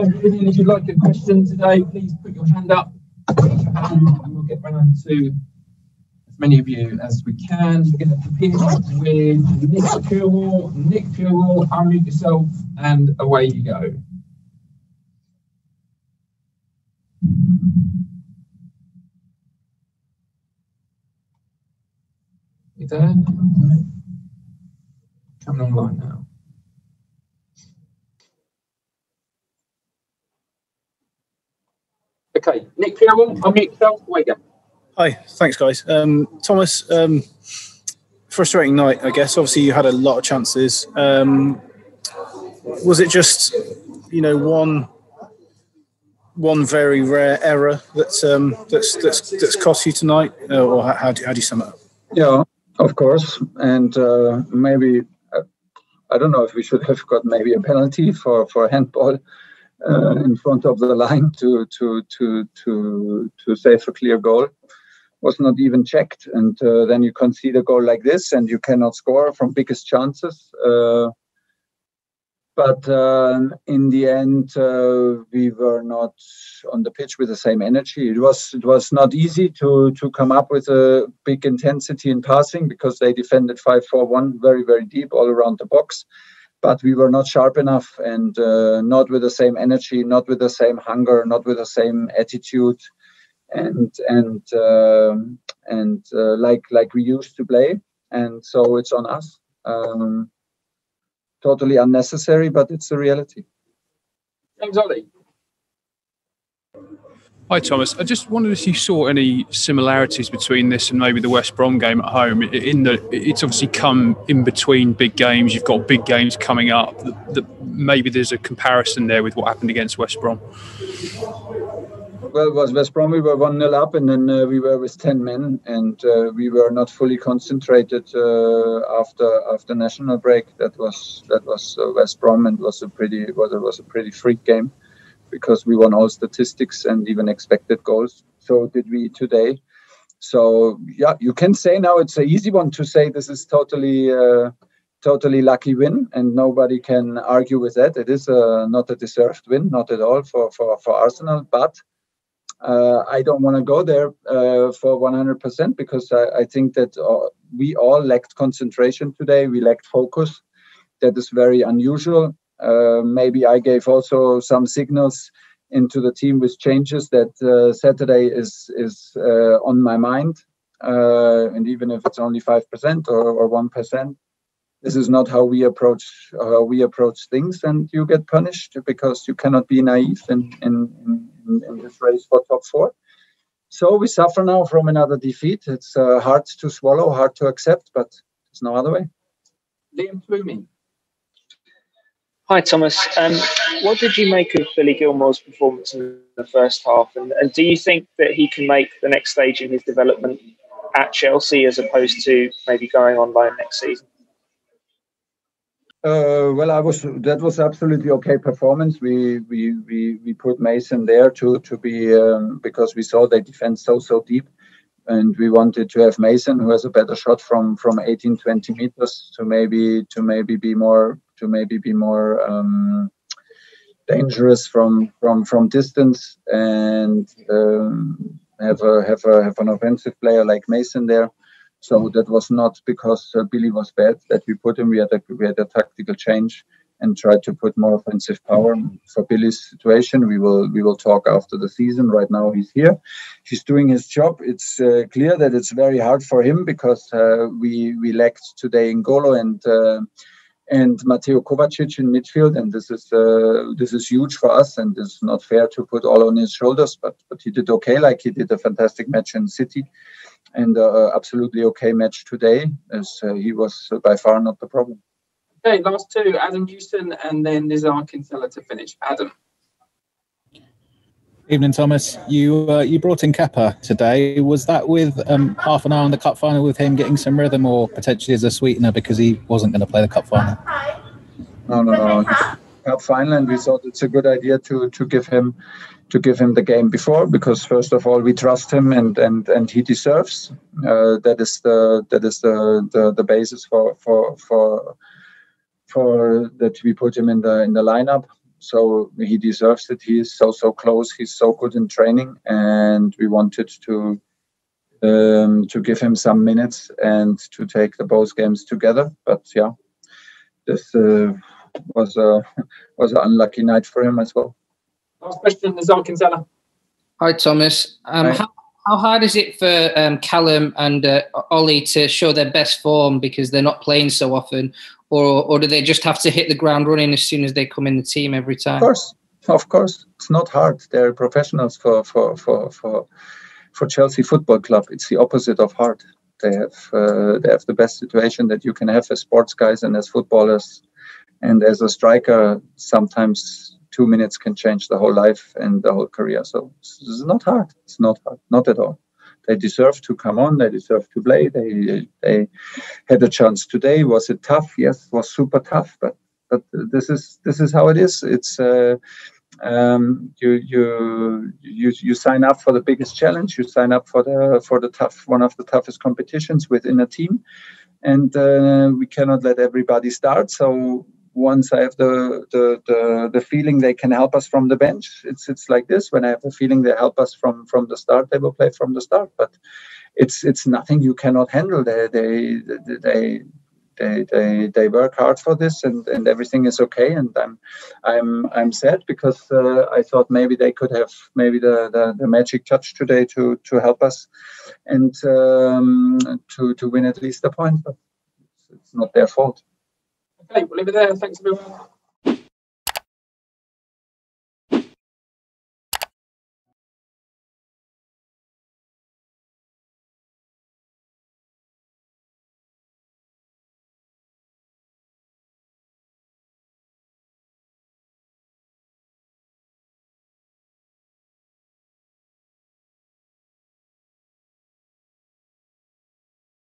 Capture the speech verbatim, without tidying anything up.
Everything, if you'd like a question today, please put your hand up, and we'll get round to as many of you as we can. We're going to begin with Nick Purewall. Nick Purewall, unmute yourself, and away you go. You there? Coming online now. Okay, Nick Purewall, unmute yourself, away you go. Hi, thanks guys. Um, Thomas, um, frustrating night, I guess. Obviously you had a lot of chances. Um, was it just, you know, one one very rare error that's um, that's, that's that's cost you tonight? Uh, or how, how, do, how do you sum it up? Yeah, of course. And uh, maybe, uh, I don't know if we should have got maybe a penalty for, for handball. Uh, in front of the line to to to to to save a clear goal was not even checked, and uh, then you concede a goal like this, and you cannot score from biggest chances. Uh, but uh, in the end, uh, we were not on the pitch with the same energy. It was it was not easy to to come up with a big intensity in passing because they defended five four one very very deep all around the box. But we were not sharp enough and uh, not with the same energy, not with the same hunger, not with the same attitude, and and uh, and uh, like like we used to play. And so it's on us. Um, totally unnecessary, but it's the reality. Thanks, Ollie. Hi, Thomas. I just wondered if you saw any similarities between this and maybe the West Brom game at home. In the, it's obviously come in between big games. You've got big games coming up. The, the, maybe there's a comparison there with what happened against West Brom. Well, it was West Brom. We were one nil up, and then uh, we were with ten men, and uh, we were not fully concentrated uh, after after national break. That was that was uh, West Brom, and was a pretty was it was a pretty freak game, because we won all statistics and even expected goals. So did we today. So yeah, you can say now it's an easy one to say this is totally, uh, totally lucky win, and nobody can argue with that. It is uh, not a deserved win, not at all for for, for Arsenal. But uh, I don't want to go there uh, for one hundred percent because I, I think that uh, we all lacked concentration today. We lacked focus. That is very unusual. Uh, maybe I gave also some signals into the team with changes that uh, Saturday is is uh, on my mind, uh, and even if it's only five percent or, or one percent, this is not how we approach how we approach things, and you get punished because you cannot be naive in in, in, in this race for top four. So we suffer now from another defeat. It's uh, hard to swallow, hard to accept, but there's no other way. Liam Blooming. Hi, Thomas. Um, what did you make of Billy Gilmore's performance in the first half? And, and do you think that he can make the next stage in his development at Chelsea as opposed to maybe going on loan next season? Uh, well, I was that was absolutely okay performance. We we, we, we put Mason there to, to be um, because we saw they defend so, so deep. And we wanted to have Mason, who has a better shot from from eighteen, twenty meters, to maybe to maybe be more to maybe be more um, dangerous from from from distance, and um, have a have a have an offensive player like Mason there. So that was not because uh, Billy was bad that we put him. We had a we had a tactical change and tried to put more offensive power for Billy's situation. We will we will talk after the season. Right now he's here. He's doing his job. It's uh, clear that it's very hard for him because uh, we we lacked today in Golo and uh, and Mateo Kovacic in midfield, and this is uh, this is huge for us, and it's not fair to put all on his shoulders. But but he did okay. Like he did a fantastic match in City, and uh, absolutely okay match today, as uh, he was by far not the problem. Okay, last two, Adam Houston and then Nizar Kinsella to finish. Adam. Evening, Thomas. You uh, you brought in Kepa today. Was that with um, half an hour in the cup final with him getting some rhythm, or potentially as a sweetener because he wasn't going to play the cup final? No, no, no. Cup final, and we thought it's a good idea to to give him to give him the game before, because first of all we trust him, and and and he deserves. Uh, that is the that is the the, the basis for for for. for that we put him in the in the lineup. So he deserves it. He is so, so close. He's so good in training, and we wanted to um, to give him some minutes and to take the both games together. But yeah, this uh, was a was an unlucky night for him as well. Last question, Nizar Kinsella. Hi, Thomas. Um, Hi. How, how hard is it for um, Callum and uh, Ollie to show their best form because they're not playing so often? Or, or do they just have to hit the ground running as soon as they come in the team every time? Of course, of course. It's not hard. They're professionals for for for for, for Chelsea Football Club. It's the opposite of hard. They have uh, they have the best situation that you can have as sports guys and as footballers, and as a striker. Sometimes two minutes can change the whole life and the whole career. So it's not hard. It's not hard. Not at all. They deserve to come on. They deserve to play. They they had a chance today. Was it tough? Yes, it was super tough. But but this is this is how it is. It's uh, um, you you you you sign up for the biggest challenge. You sign up for the for the tough one of the toughest competitions within a team, and uh, we cannot let everybody start. So once I have the, the the the feeling they can help us from the bench, it's it's like this. When I have the feeling they help us from from the start, they will play from the start. But it's it's nothing you cannot handle. They they they they they, they work hard for this, and, and everything is okay. And I'm I'm I'm sad because uh, I thought maybe they could have maybe the, the, the magic touch today to to help us and um, to to win at least a point. But it's not their fault. Okay, we'll leave it there. Thanks, everyone.